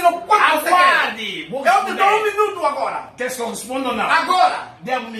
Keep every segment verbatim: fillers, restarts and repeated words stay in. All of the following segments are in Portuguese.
fazendo quatro segundos. Eu te dou um minuto agora. Quer que eu responda ou não? Agora.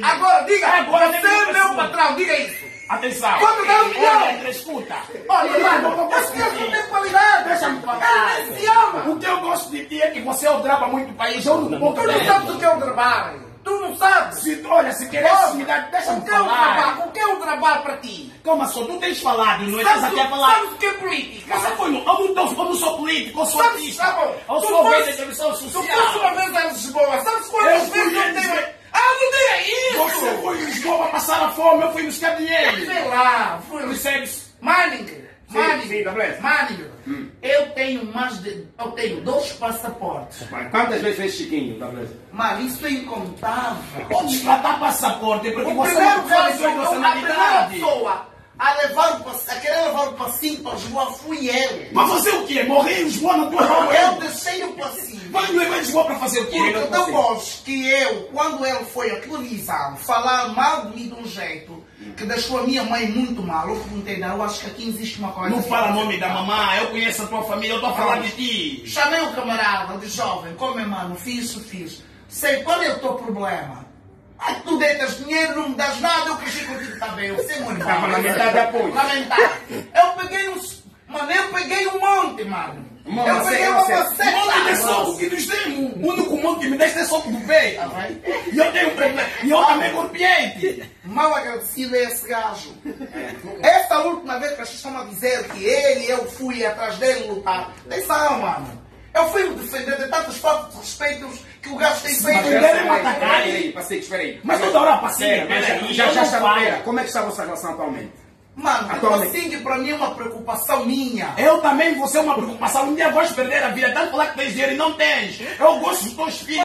Agora, diga. Agora você é meu patrão, diga isso. Atenção. Quanto dá um milhão? Escuta. Olha, mano, eu esqueço que tem qualidade. Deixa-me falar. Ele nem se ama. O que eu gosto de ti é que você odraba muito o país. Eu não vou. Tu não sabes o que é odrabar. Tu não sabes. Se, olha, se queres me dar, deixa-me falar. O que é odrabar para ti? Calma só, tu tens falado, não é? Estás aqui a falar. Sabes o que é política? Você foi no... Eu não sou político, eu sou artista. Eu sou ouvinte da televisão social. Tu foste uma vez a Lisboa. Sabes quantas vezes eu tenho... Ah, não diga isso! Você foi em Lisboa para passar a fome, eu fui buscar dinheiro. Sei lá, fui. Recebes? Manning. Manning. Manning. Hum. Eu tenho mais de... Eu tenho dois passaportes. Mas quantas vezes fez Chiquinho da Beleza? Mano, isso é incontável. Podes matar passaporte, porque o você não faz a nacionalidade. Pessoa a, levar o pass... a querer levar o passinho para Lisboa fui eu. Mas você o quê? Morreu em Lisboa na tua mão? Eu deixei o passinho. Mas não é mais bom para fazer o quê? Porque eu gosto que eu, quando ele foi à televisão, falar mal de mim de um jeito que deixou a minha mãe muito mal. Eu perguntei, não, eu acho que aqui existe uma coisa... Não fala o nome da mamãe, eu conheço a tua família, eu estou a falar de ti. Chamei o camarada de jovem, como é, mano, fiz, fiz. Sei qual é o teu problema. Ah, tu deitas dinheiro, não me das nada, eu cresci contigo também. Eu sei muito. Estava lamentar depois. Lamentar. Eu peguei uns... Mano, eu peguei um monte, mano. Mano, eu peguei uma faceta. O monte é só o que nos demos. O único monte que me deste é só do peito. Ah, e eu tenho um problema. E eu também golpeei-te. Mal agradecido é esse gajo. Esta última vez que vocês estão a dizer que ele e eu fui atrás dele lutar. Atenção, mano. Eu fui me defender de tantas faltas de respeitos que o gajo tem feito. Mas é uma atacada. Espera aí. Mas toda hora passeia. Já já está na beira. Como é que está a vossa relação atualmente? Mano, assim que para mim é uma preocupação minha. Eu também vou ser uma preocupação. Um dia vais perder a vida. Tanto falar que tens dinheiro e não tens. Eu gosto dos teus filhos.